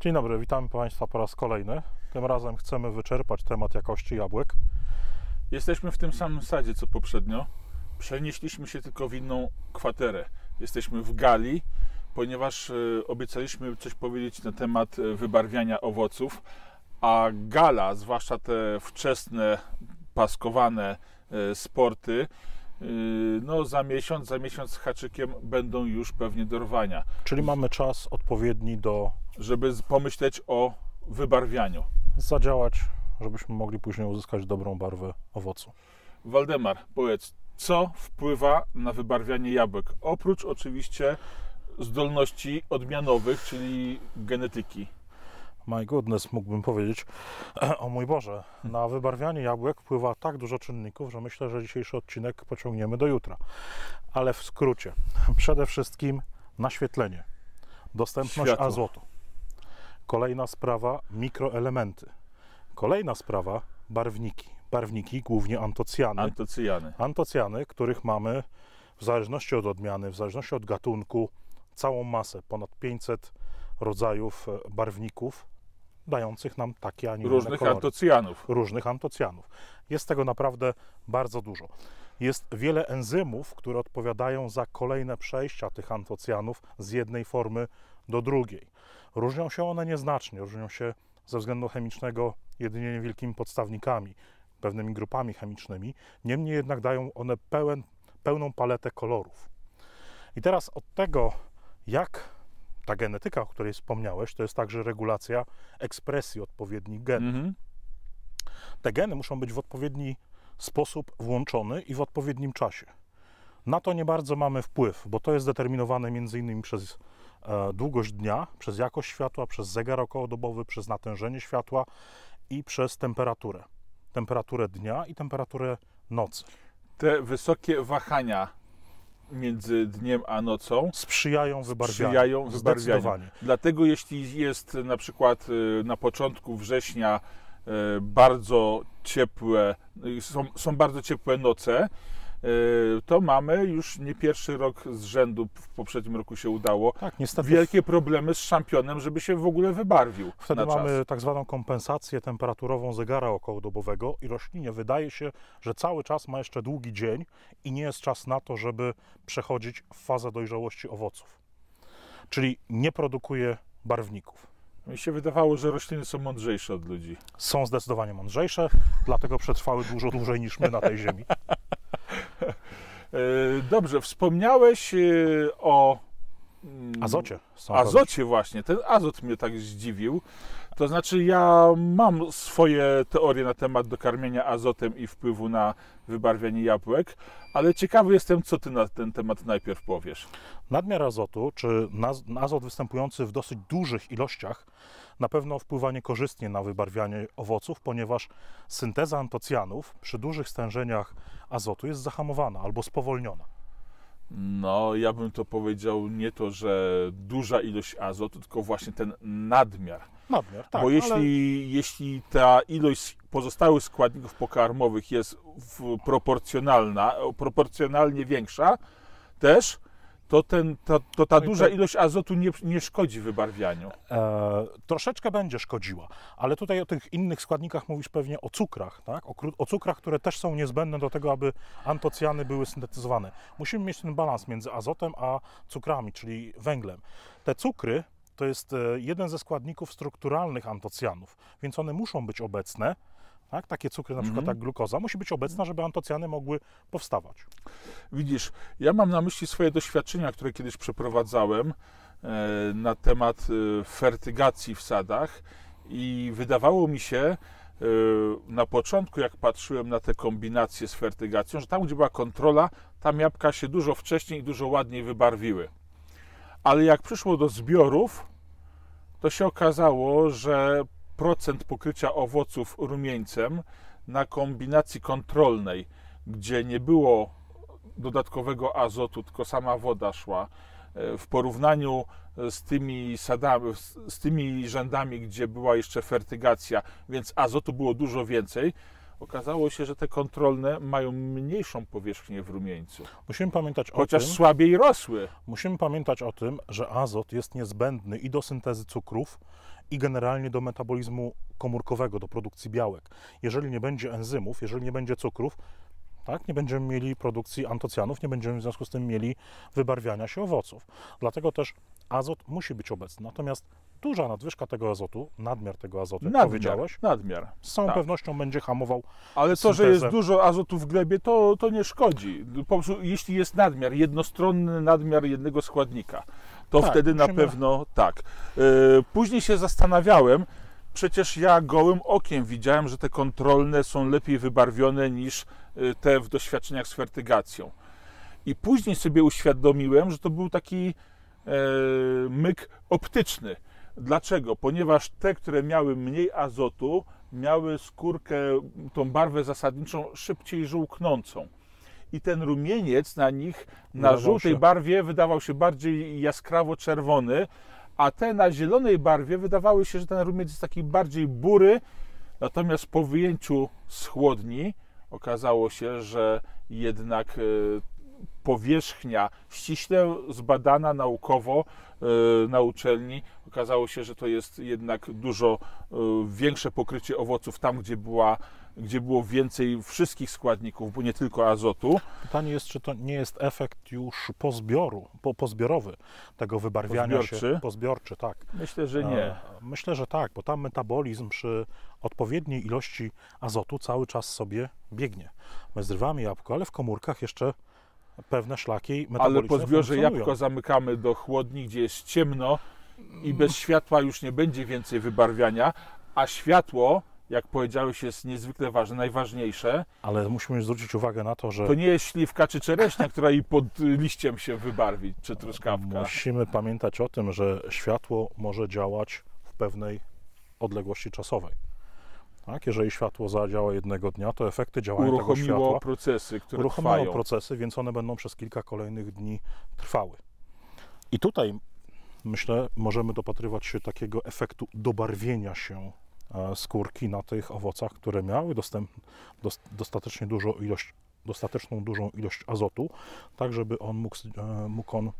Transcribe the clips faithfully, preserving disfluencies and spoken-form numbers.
Dzień dobry, witamy Państwa po raz kolejny. Tym razem chcemy wyczerpać temat jakości jabłek. Jesteśmy w tym samym sadzie co poprzednio. Przenieśliśmy się tylko w inną kwaterę. Jesteśmy w Gali, ponieważ obiecaliśmy coś powiedzieć na temat wybarwiania owoców, a Gala, zwłaszcza te wczesne, paskowane sporty, no za miesiąc, za miesiąc z haczykiem będą już pewnie do rwania. Czyli mamy czas odpowiedni do... żeby pomyśleć o wybarwianiu. Zadziałać, żebyśmy mogli później uzyskać dobrą barwę owocu. Waldemar, powiedz, co wpływa na wybarwianie jabłek? Oprócz oczywiście zdolności odmianowych, czyli genetyki. My goodness, mógłbym powiedzieć, o mój Boże, na wybarwianie jabłek wpływa tak dużo czynników, że myślę, że dzisiejszy odcinek pociągniemy do jutra. Ale w skrócie, przede wszystkim naświetlenie, dostępność światło, azotu. Kolejna sprawa, mikroelementy. Kolejna sprawa, barwniki. Barwniki, głównie antocjany. Antocjany. Antocjany, których mamy w zależności od odmiany, w zależności od gatunku, całą masę, ponad pięćset rodzajów barwników, dających nam takie, a nie różnych inne kolory. Antocjanów. Różnych antocjanów. Jest tego naprawdę bardzo dużo. Jest wiele enzymów, które odpowiadają za kolejne przejścia tych antocjanów z jednej formy do drugiej. Różnią się one nieznacznie, różnią się ze względu chemicznego jedynie niewielkimi podstawnikami, pewnymi grupami chemicznymi, niemniej jednak dają one pełen, pełną paletę kolorów. I teraz od tego, jak ta genetyka, o której wspomniałeś, to jest także regulacja ekspresji odpowiednich genów. Mm-hmm. Te geny muszą być w odpowiedni sposób włączone i w odpowiednim czasie. Na to nie bardzo mamy wpływ, bo to jest determinowane między innymi przez e, długość dnia, przez jakość światła, przez zegar okołodobowy, przez natężenie światła i przez temperaturę. Temperaturę dnia i temperaturę nocy. Te wysokie wahania między dniem a nocą sprzyjają wybarwianiu. Sprzyjają wybarwianiu. Dlatego jeśli jest na przykład na początku września bardzo ciepłe, są, są bardzo ciepłe noce, to mamy już nie pierwszy rok z rzędu, w poprzednim roku się udało, tak, niestety wielkie problemy z szampionem, żeby się w ogóle wybarwił. Wtedy mamy tak zwaną kompensację temperaturową zegara okołodobowego i roślinie wydaje się, że cały czas ma jeszcze długi dzień i nie jest czas na to, żeby przechodzić w fazę dojrzałości owoców. Czyli nie produkuje barwników. Mi się wydawało, że rośliny są mądrzejsze od ludzi. Są zdecydowanie mądrzejsze, dlatego przetrwały dużo dłużej niż my na tej ziemi. Dobrze, wspomniałeś o azocie. Azocie właśnie, ten azot mnie tak zdziwił. To znaczy ja mam swoje teorie na temat dokarmienia azotem i wpływu na wybarwianie jabłek, ale ciekawy jestem, co ty na ten temat najpierw powiesz. Nadmiar azotu, czy azot występujący w dosyć dużych ilościach, na pewno wpływa niekorzystnie na wybarwianie owoców, ponieważ synteza antocjanów przy dużych stężeniach azotu jest zahamowana albo spowolniona. No, ja bym to powiedział nie to, że duża ilość azotu, tylko właśnie ten nadmiar. Nadmiar, tak. Bo jeśli, ale... jeśli ta ilość pozostałych składników pokarmowych jest w proporcjonalna, proporcjonalnie większa też, to, ten, to, to ta no duża to... ilość azotu nie, nie szkodzi wybarwianiu. E, troszeczkę będzie szkodziła, ale tutaj o tych innych składnikach mówisz pewnie o cukrach, tak? o, o cukrach, które też są niezbędne do tego, aby antocjany były syntetyzowane. Musimy mieć ten balans między azotem a cukrami, czyli węglem. Te cukry to jest jeden ze składników strukturalnych antocjanów, więc one muszą być obecne. Tak? Takie cukry, na przykład mm-hmm. jak glukoza, musi być obecna, żeby antocjany mogły powstawać. Widzisz, ja mam na myśli swoje doświadczenia, które kiedyś przeprowadzałem e, na temat e, fertygacji w sadach i wydawało mi się e, na początku, jak patrzyłem na te kombinacje z fertygacją, że tam, gdzie była kontrola, tam jabłka się dużo wcześniej i dużo ładniej wybarwiły. Ale jak przyszło do zbiorów, to się okazało, że procent pokrycia owoców rumieńcem na kombinacji kontrolnej, gdzie nie było dodatkowego azotu, tylko sama woda szła, w porównaniu z tymi sadami, z tymi rzędami, gdzie była jeszcze fertygacja, więc azotu było dużo więcej, okazało się, że te kontrolne mają mniejszą powierzchnię w rumieńcu. Musimy pamiętać o Chociaż tym, słabiej rosły. Musimy pamiętać o tym, że azot jest niezbędny i do syntezy cukrów, i generalnie do metabolizmu komórkowego, do produkcji białek. Jeżeli nie będzie enzymów, jeżeli nie będzie cukrów, tak, nie będziemy mieli produkcji antocjanów, nie będziemy w związku z tym mieli wybarwiania się owoców. Dlatego też azot musi być obecny. Natomiast duża nadwyżka tego azotu, nadmiar tego azotu, jak nadmiar, powiedziałeś, nadmiar. z całą tak. pewnością będzie hamował Ale to, syntezę. że jest dużo azotu w glebie, to, to nie szkodzi. Po prostu, jeśli jest nadmiar, jednostronny nadmiar jednego składnika, to tak, wtedy na pewno my... tak. Yy, później się zastanawiałem, przecież ja gołym okiem widziałem, że te kontrolne są lepiej wybarwione niż te w doświadczeniach z fertygacją. I później sobie uświadomiłem, że to był taki e, myk optyczny. Dlaczego? Ponieważ te, które miały mniej azotu, miały skórkę, tą barwę zasadniczą szybciej żółknącą. I ten rumieniec na nich, na żółtej barwie wydawał się bardziej jaskrawo-czerwony, a te na zielonej barwie wydawały się, że ten rumieniec jest taki bardziej bury. Natomiast po wyjęciu z chłodni okazało się, że jednak powierzchnia ściśle zbadana naukowo na uczelni, okazało się, że to jest jednak dużo większe pokrycie owoców tam, gdzie była, gdzie było więcej wszystkich składników, bo nie tylko azotu. Pytanie jest, czy to nie jest efekt już pozbioru, po, pozbiorowy tego wybarwiania pozbiorczy? się. Pozbiorczy, tak. Myślę, że nie. Myślę, że tak, bo tam metabolizm przy odpowiedniej ilości azotu cały czas sobie biegnie. My zrywamy jabłko, ale w komórkach jeszcze pewne szlaki metaboliczne. Ale po zbiorze jabłko zamykamy do chłodni, gdzie jest ciemno i bez światła już nie będzie więcej wybarwiania, a światło, jak powiedziałeś, jest niezwykle ważne, najważniejsze. Ale musimy zwrócić uwagę na to, że... To nie jest śliwka czy czereśnia, która i pod liściem się wybarwi, czy truskawka. Musimy pamiętać o tym, że światło może działać w pewnej odległości czasowej. Tak? Jeżeli światło zadziała jednego dnia, to efekty działania tego światła... Uruchomiło procesy, które uruchomiło trwają. procesy, więc one będą przez kilka kolejnych dni trwały. I tutaj, myślę, możemy dopatrywać się takiego efektu dobarwienia się skórki na tych owocach, które miały dostęp, dost, dostatecznie dużą ilość, dostateczną dużą ilość azotu, tak żeby on mógł, mógł on,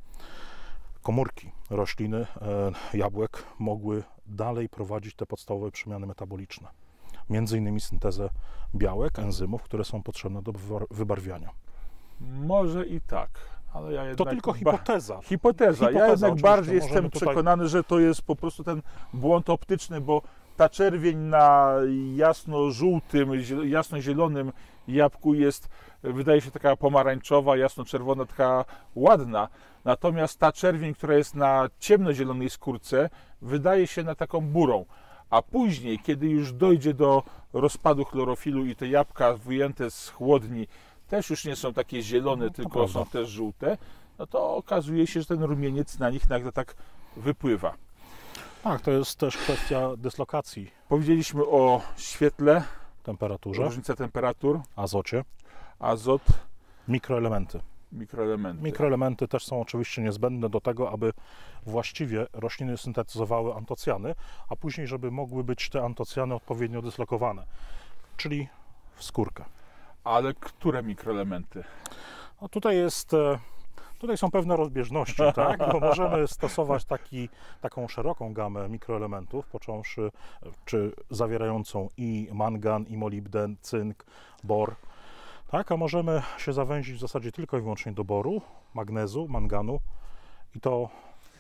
komórki rośliny, jabłek mogły dalej prowadzić te podstawowe przemiany metaboliczne. Między innymi syntezę białek, enzymów, które są potrzebne do wybarwiania. Może i tak. Ale ja to tylko hipoteza. Hipoteza. hipoteza. Ja jednak bardziej jestem tutaj... przekonany, że to jest po prostu ten błąd optyczny, bo ta czerwień na jasno-żółtym, jasno-zielonym jabłku jest, wydaje się, taka pomarańczowa, jasno-czerwona, taka ładna. Natomiast ta czerwień, która jest na ciemno-zielonej skórce, wydaje się na taką burą. A później, kiedy już dojdzie do rozpadu chlorofilu i te jabłka wyjęte z chłodni też już nie są takie zielone, no, tylko prawda. są też żółte, no to okazuje się, że ten rumieniec na nich nagle tak wypływa. Tak, to jest też kwestia dyslokacji. Powiedzieliśmy o świetle, temperaturze, różnica temperatur, azocie, azot, mikroelementy. Mikroelementy. Mikroelementy też są oczywiście niezbędne do tego, aby właściwie rośliny syntetyzowały antocjany, a później, żeby mogły być te antocjany odpowiednio dyslokowane, czyli w skórkę. Ale które mikroelementy? No tutaj jest... Tutaj są pewne rozbieżności, tak? Bo możemy stosować taki, taką szeroką gamę mikroelementów, począwszy czy zawierającą i mangan, i molibden, cynk, bor. Tak? A możemy się zawęzić w zasadzie tylko i wyłącznie do boru, magnezu, manganu i to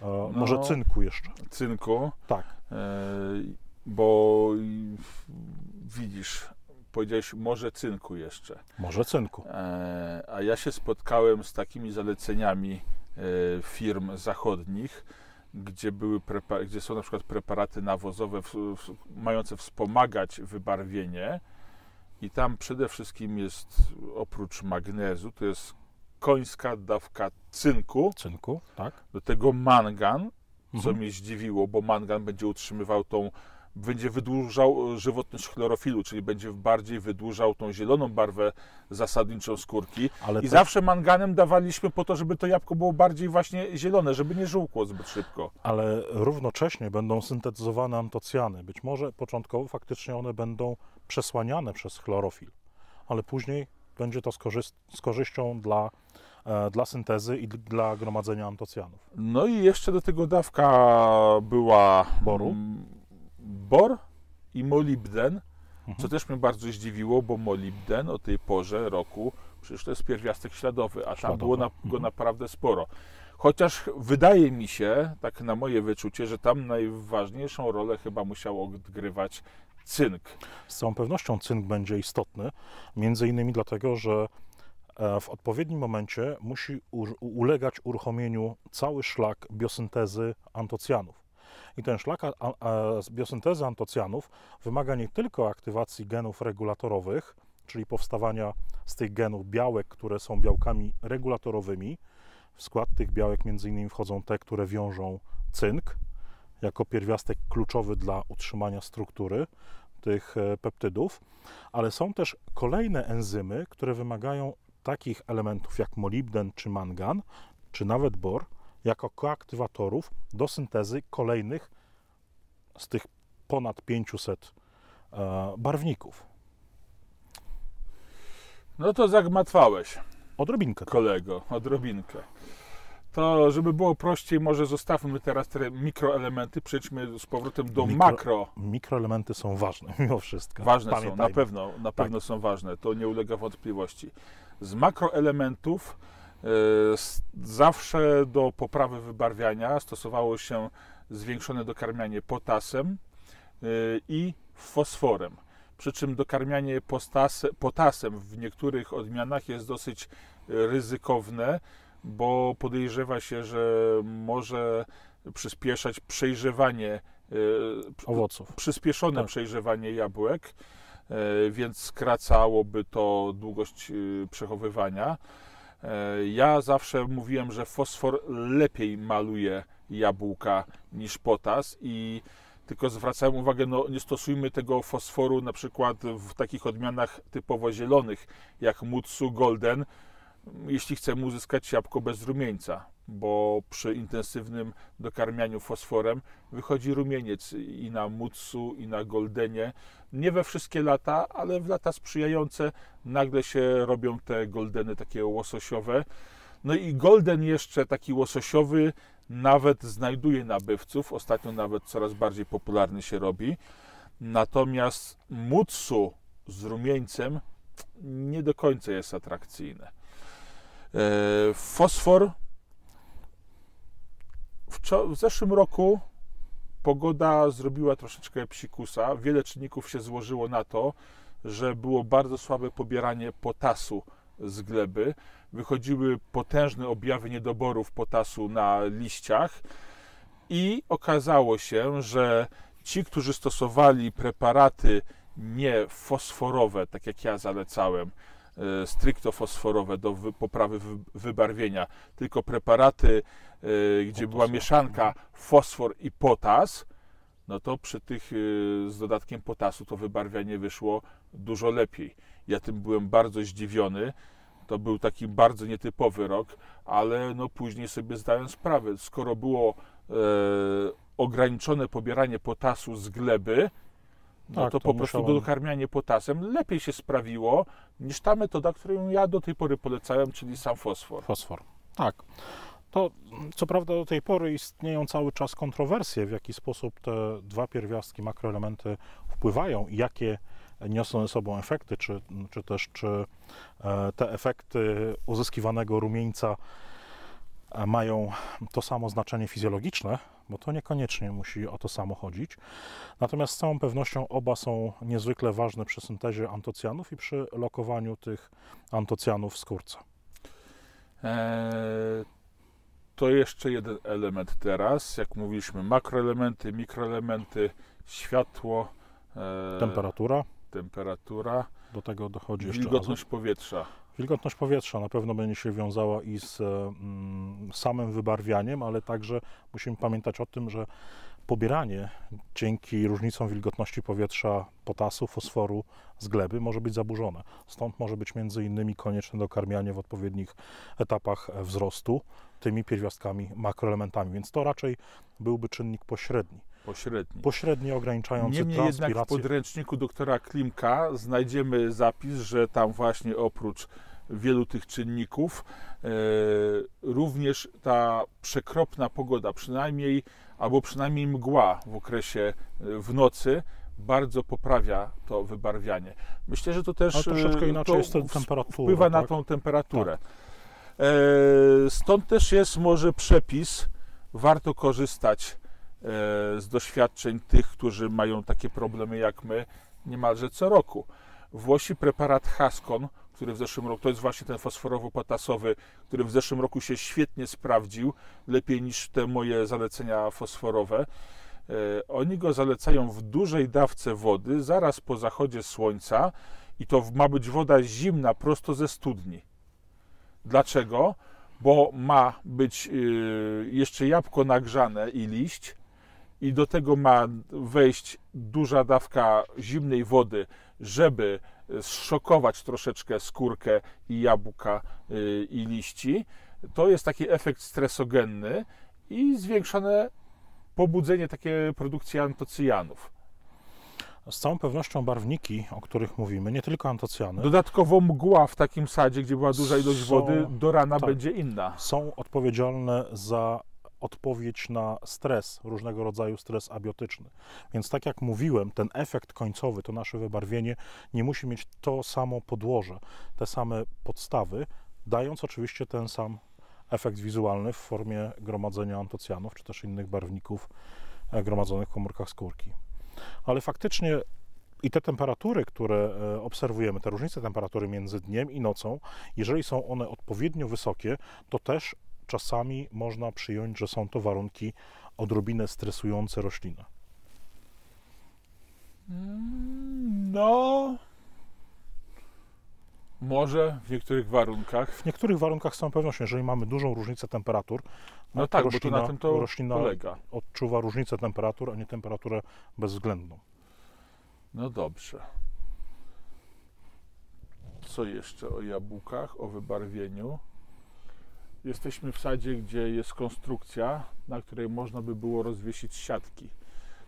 e, no, może cynku jeszcze. Cynku? Tak. E, bo widzisz... Powiedziałeś, może cynku jeszcze. Może cynku. E, a ja się spotkałem z takimi zaleceniami e, firm zachodnich, gdzie, były gdzie są na przykład preparaty nawozowe w, w, mające wspomagać wybarwienie i tam przede wszystkim jest, oprócz magnezu, to jest końska dawka cynku. Cynku, tak. Do tego mangan, mhm. co mnie zdziwiło, bo mangan będzie utrzymywał tą będzie wydłużał żywotność chlorofilu, czyli będzie bardziej wydłużał tą zieloną barwę zasadniczą skórki. Ale I też... zawsze manganem dawaliśmy po to, żeby to jabłko było bardziej właśnie zielone, żeby nie żółkło zbyt szybko. Ale równocześnie będą syntetyzowane antocjany. Być może początkowo faktycznie one będą przesłaniane przez chlorofil, ale później będzie to z, korzyst z korzyścią dla, e, dla syntezy i dla gromadzenia antocjanów. No i jeszcze do tego dawka była boru. bor i molibden, mhm. co też mnie bardzo zdziwiło, bo molibden o tej porze roku, przecież to jest pierwiastek śladowy, a tam śladowy. było na, mhm. go naprawdę sporo. Chociaż wydaje mi się, tak na moje wyczucie, że tam najważniejszą rolę chyba musiało odgrywać cynk. Z całą pewnością cynk będzie istotny, między innymi dlatego, że w odpowiednim momencie musi ulegać uruchomieniu cały szlak biosyntezy antocjanów. I ten szlak z biosyntezy antocjanów wymaga nie tylko aktywacji genów regulatorowych, czyli powstawania z tych genów białek, które są białkami regulatorowymi. W skład tych białek między innymi wchodzą te, które wiążą cynk jako pierwiastek kluczowy dla utrzymania struktury tych peptydów, ale są też kolejne enzymy, które wymagają takich elementów jak molibden czy mangan, czy nawet bor, jako koaktywatorów do syntezy kolejnych z tych ponad pięciuset barwników. No to zagmatwałeś. Odrobinkę. Kolego, odrobinkę. To, żeby było prościej, może zostawmy teraz te mikroelementy, przejdźmy z powrotem do mikro, makro. Mikroelementy są ważne mimo wszystko. Ważne Pamiętajmy. są, na pewno, na pewno tak. są ważne, to nie ulega wątpliwości. Z makroelementów y, zawsze do poprawy wybarwiania stosowało się zwiększone dokarmianie potasem y, i fosforem. Przy czym dokarmianie potas, potasem w niektórych odmianach jest dosyć ryzykowne, bo podejrzewa się, że może przyspieszać przejrzewanie owoców, przyspieszone tak. przejrzewanie jabłek, więc skracałoby to długość przechowywania. Ja zawsze mówiłem, że fosfor lepiej maluje jabłka niż potas i tylko zwracałem uwagę, no nie stosujmy tego fosforu na przykład w takich odmianach typowo zielonych, jak Mutsu, Golden, jeśli chcemy uzyskać jabłko bez rumieńca, bo przy intensywnym dokarmianiu fosforem wychodzi rumieniec i na Mutsu, i na Goldenie. Nie we wszystkie lata, ale w lata sprzyjające nagle się robią te Goldeny takie łososiowe. No i Golden jeszcze taki łososiowy, nawet znajduje nabywców, ostatnio nawet coraz bardziej popularny się robi. Natomiast Mutsu z rumieńcem nie do końca jest atrakcyjne. Fosfor. W zeszłym roku pogoda zrobiła troszeczkę psikusa. Wiele czynników się złożyło na to, że było bardzo słabe pobieranie potasu z gleby. Wychodziły potężne objawy niedoborów potasu na liściach i okazało się, że ci, którzy stosowali preparaty niefosforowe, tak jak ja zalecałem, stricto fosforowe do poprawy wybarwienia, tylko preparaty, gdzie była mieszanka fosfor i potas, no to przy tych z dodatkiem potasu to wybarwianie wyszło dużo lepiej. Ja tym byłem bardzo zdziwiony. To był taki bardzo nietypowy rok, ale no później sobie zdałem sprawę. Skoro było e, ograniczone pobieranie potasu z gleby, no tak, to, to po prostu dokarmianie potasem lepiej się sprawiło niż ta metoda, którą ja do tej pory polecałem, czyli sam fosfor. Fosfor, tak. To co prawda do tej pory istnieją cały czas kontrowersje, w jaki sposób te dwa pierwiastki, makroelementy wpływają i jakie niosą ze sobą efekty, czy, czy też czy te efekty uzyskiwanego rumieńca mają to samo znaczenie fizjologiczne, bo to niekoniecznie musi o to samo chodzić. Natomiast z całą pewnością oba są niezwykle ważne przy syntezie antocjanów i przy lokowaniu tych antocjanów w skórce. Eee, to jeszcze jeden element teraz, jak mówiliśmy, makroelementy, mikroelementy, światło, eee... temperatura. Temperatura, do tego dochodzi jeszcze wilgotność powietrza. Wilgotność powietrza na pewno będzie się wiązała i z mm, samym wybarwianiem, ale także musimy pamiętać o tym, że pobieranie dzięki różnicom wilgotności powietrza potasu, fosforu z gleby może być zaburzone. Stąd może być między innymi konieczne dokarmianie w odpowiednich etapach wzrostu tymi pierwiastkami, makroelementami, więc to raczej byłby czynnik pośredni. Pośredni. Pośrednio ograniczający Niemniej transpirację. Jednak w podręczniku doktora Klimka znajdziemy zapis, że tam właśnie oprócz wielu tych czynników e, również ta przekropna pogoda, przynajmniej albo przynajmniej mgła w okresie w nocy bardzo poprawia to wybarwianie. Myślę, że to też troszeczkę inaczej to jest temperatura, wpływa na tak? tą temperaturę. Tak. Stąd też jest może przepis, warto korzystać z doświadczeń tych, którzy mają takie problemy jak my niemalże co roku. Włosi preparat Haskon, który w zeszłym roku, to jest właśnie ten fosforowo-potasowy, który w zeszłym roku się świetnie sprawdził, lepiej niż te moje zalecenia fosforowe. Oni go zalecają w dużej dawce wody, zaraz po zachodzie słońca i to ma być woda zimna, prosto ze studni. Dlaczego? Bo ma być jeszcze jabłko nagrzane i liść i do tego ma wejść duża dawka zimnej wody, żeby zszokować troszeczkę skórkę i jabłka i liści. To jest taki efekt stresogenny i zwiększone pobudzenie takiej produkcji antocyjanów. Z całą pewnością barwniki, o których mówimy, nie tylko antocyjany. Dodatkowo mgła w takim sadzie, gdzie była duża ilość są, wody, do rana tak, będzie inna. Są odpowiedzialne za odpowiedź na stres, różnego rodzaju stres abiotyczny. Więc tak jak mówiłem, ten efekt końcowy, to nasze wybarwienie, nie musi mieć to samo podłoże, te same podstawy, dając oczywiście ten sam efekt wizualny w formie gromadzenia antocyjanów, czy też innych barwników gromadzonych w komórkach skórki. Ale faktycznie i te temperatury, które obserwujemy, te różnice temperatury między dniem i nocą, jeżeli są one odpowiednio wysokie, to też czasami można przyjąć, że są to warunki odrobinę stresujące roślinę. No... Może w niektórych warunkach. W niektórych warunkach z całą pewnością, jeżeli mamy dużą różnicę temperatur, no tak, roślina, bo to na tym to roślina polega. Odczuwa różnicę temperatur, a nie temperaturę bezwzględną. No dobrze. Co jeszcze o jabłkach, o wybarwieniu? Jesteśmy w sadzie, gdzie jest konstrukcja, na której można by było rozwiesić siatki.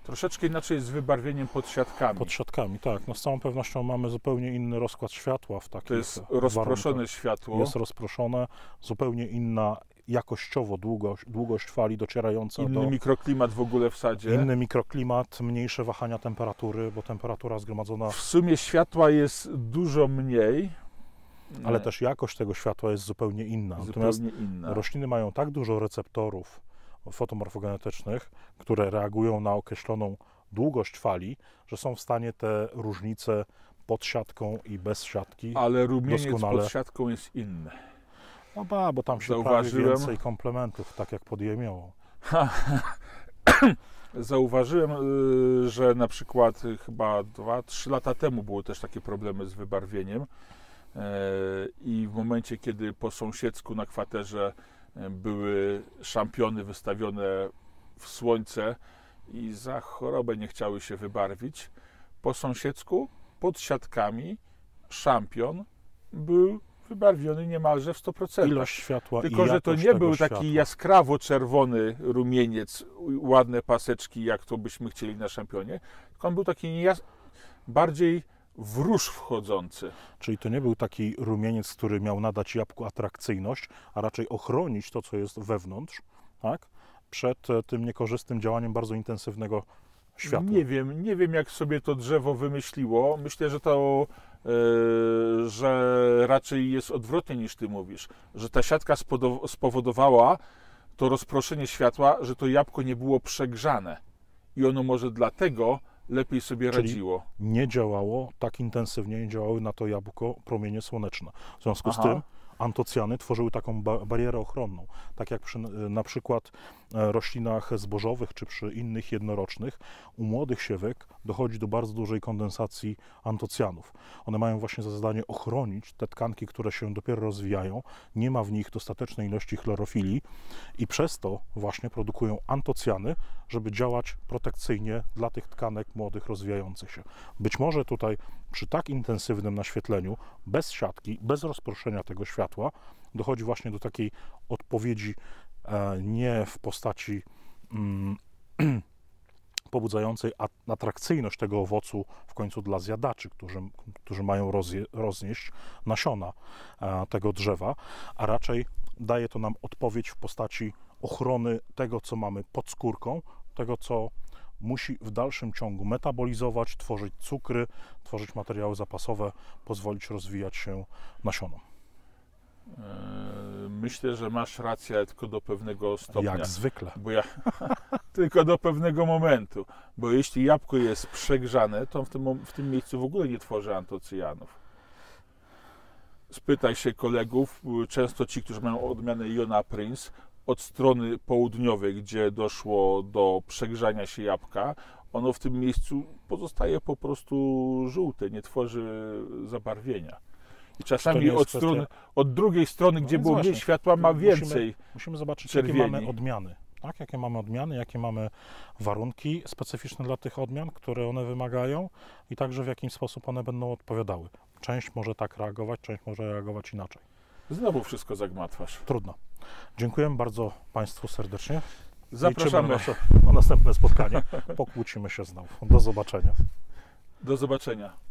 Troszeczkę inaczej jest z wybarwieniem pod siatkami. Pod siatkami, tak. No z całą pewnością mamy zupełnie inny rozkład światła w takich. To jest rozproszone warunkach. Światło. Jest rozproszone, zupełnie inna jakościowo długość, długość fali docierająca inny do... Inny mikroklimat w ogóle w sadzie. Inny mikroklimat, mniejsze wahania temperatury, bo temperatura zgromadzona... W sumie światła jest dużo mniej. Ale też jakość tego światła jest zupełnie inna. Zupełnie Natomiast inna. Rośliny mają tak dużo receptorów fotomorfogenetycznych, które reagują na określoną długość fali, że są w stanie te różnice pod siatką i bez siatki ale rumieniec doskonale... pod siatką jest inny. No ba, bo tam się Zauważyłem... prawie więcej komplementów, tak jak pod jemią. Zauważyłem, że na przykład chyba dwa, trzy lata temu były też takie problemy z wybarwieniem i w momencie, kiedy po sąsiedzku na kwaterze były szampiony wystawione w słońce i za chorobę nie chciały się wybarwić. Po sąsiedzku pod siatkami szampion był wybarwiony niemalże w sto procent. Ilość światła Tylko, i że to nie był światła. Taki jaskrawo-czerwony rumieniec, ładne paseczki, jak to byśmy chcieli na szampionie, tylko on był taki bardziej w róż wchodzący. Czyli to nie był taki rumieniec, który miał nadać jabłku atrakcyjność, a raczej ochronić to, co jest wewnątrz, tak? Przed tym niekorzystnym działaniem bardzo intensywnego światła. Nie wiem, nie wiem jak sobie to drzewo wymyśliło. Myślę, że to, yy, że raczej jest odwrotnie niż ty mówisz, że ta siatka spowodowała to rozproszenie światła, że to jabłko nie było przegrzane i ono może dlatego lepiej sobie Czyli radziło. Nie działało tak intensywnie, nie działały na to jabłko promienie słoneczne. W związku Aha. z tym antocyjany tworzyły taką ba barierę ochronną. Tak jak przy na przykład roślinach zbożowych czy przy innych jednorocznych, u młodych siewek dochodzi do bardzo dużej kondensacji antocyjanów. One mają właśnie za zadanie ochronić te tkanki, które się dopiero rozwijają. Nie ma w nich dostatecznej ilości chlorofili i przez to właśnie produkują antocyjany, żeby działać protekcyjnie dla tych tkanek młodych, rozwijających się. Być może tutaj przy tak intensywnym naświetleniu, bez siatki, bez rozproszenia tego światła, dochodzi właśnie do takiej odpowiedzi e, nie w postaci mm, pobudzającej atrakcyjność tego owocu w końcu dla zjadaczy, którzy, którzy mają rozje, roznieść nasiona e, tego drzewa, a raczej daje to nam odpowiedź w postaci ochrony tego, co mamy pod skórką, tego, co musi w dalszym ciągu metabolizować, tworzyć cukry, tworzyć materiały zapasowe, pozwolić rozwijać się nasionom. Myślę, że masz rację, ale tylko do pewnego stopnia. Jak zwykle. Bo ja, tylko do pewnego momentu, bo jeśli jabłko jest przegrzane, to w tym, w tym miejscu w ogóle nie tworzy antocyjanów. Spytaj się kolegów, często ci, którzy mają odmianę Jona Prince, od strony południowej, gdzie doszło do przegrzania się jabłka, ono w tym miejscu pozostaje po prostu żółte, nie tworzy zabarwienia. I czasami od, strony, od drugiej strony, no gdzie było mniej światła, ma więcej. Musimy, musimy zobaczyć, czerwieni. Jakie mamy odmiany. Tak? Jakie mamy odmiany, jakie mamy warunki specyficzne dla tych odmian, które one wymagają i także w jaki sposób one będą odpowiadały. Część może tak reagować, część może reagować inaczej. Znowu wszystko zagmatwasz. Trudno. Dziękujemy bardzo Państwu serdecznie. Zapraszamy na następne spotkanie. Pokłócimy się znowu. Do zobaczenia. Do zobaczenia.